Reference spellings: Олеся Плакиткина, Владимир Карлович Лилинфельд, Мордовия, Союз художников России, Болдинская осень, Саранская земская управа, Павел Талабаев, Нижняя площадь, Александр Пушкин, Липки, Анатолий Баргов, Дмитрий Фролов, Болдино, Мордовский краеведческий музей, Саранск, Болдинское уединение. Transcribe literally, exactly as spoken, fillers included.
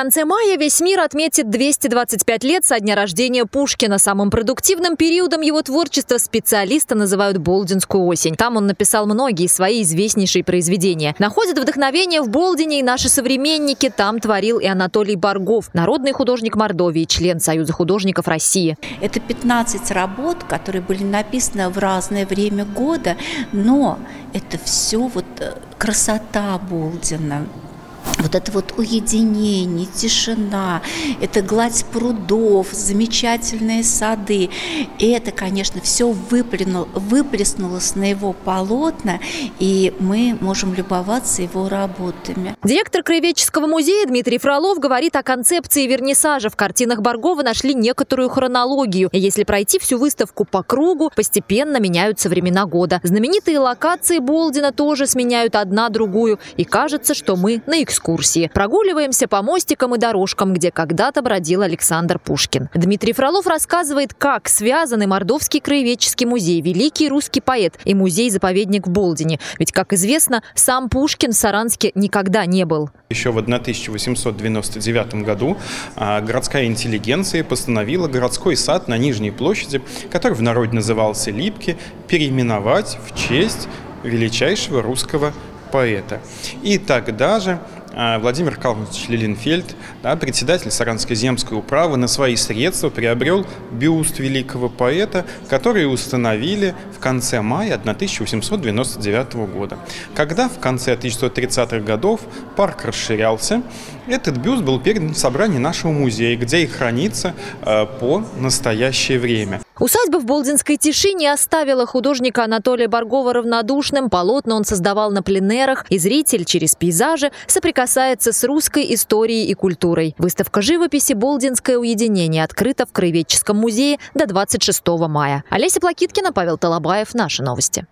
конце мая весь мир отметит двести двадцать пять лет со дня рождения Пушкина. Самым продуктивным периодом его творчества специалисты называют Болдинскую осень. Там он написал многие свои известнейшие произведения. Находят вдохновение в Болдине и наши современники. Там творил и Анатолий Баргов, народный художник Мордовии, член Союза художников России. Это пятнадцать работ, которые были написаны в разное время года, но это все вот красота Болдина. Вот это вот уединение, тишина, это гладь прудов, замечательные сады. И это, конечно, все выплеснулось на его полотна, и мы можем любоваться его работами. Директор краеведческого музея Дмитрий Фролов говорит о концепции вернисажа. В картинах Баргова нашли некоторую хронологию. Если пройти всю выставку по кругу, постепенно меняются времена года. Знаменитые локации Болдина тоже сменяют одна другую. И кажется, что мы на экскурсии. Прогуливаемся по мостикам и дорожкам, где когда-то бродил Александр Пушкин. Дмитрий Фролов рассказывает, как связаны Мордовский краеведческий музей, великий русский поэт, и музей-заповедник в Болдине. Ведь, как известно, сам Пушкин в Саранске никогда не был. Еще в тысяча восемьсот девяносто девятом году городская интеллигенция постановила городской сад на Нижней площади, который в народе назывался Липки, переименовать в честь величайшего русского поэта. И тогда же Владимир Карлович Лилинфельд, да, председатель Саранской земской управы, на свои средства приобрел бюст великого поэта, который установили в конце мая тысяча восемьсот девяносто девятого года. Когда в конце тысяча девятьсот тридцатых годов парк расширялся, этот бюст был передан в собрание нашего музея, где и хранится э, по настоящее время. Усадьба в болдинской тиши не оставила художника Анатолия Баргова равнодушным. Полотна он создавал на пленэрах, и зритель через пейзажи соприкасается с русской историей и культурой. Выставка живописи «Болдинское уединение» открыта в Краеведческом музее до двадцать шестого мая. Олеся Плакиткина, Павел Талабаев. Наши новости.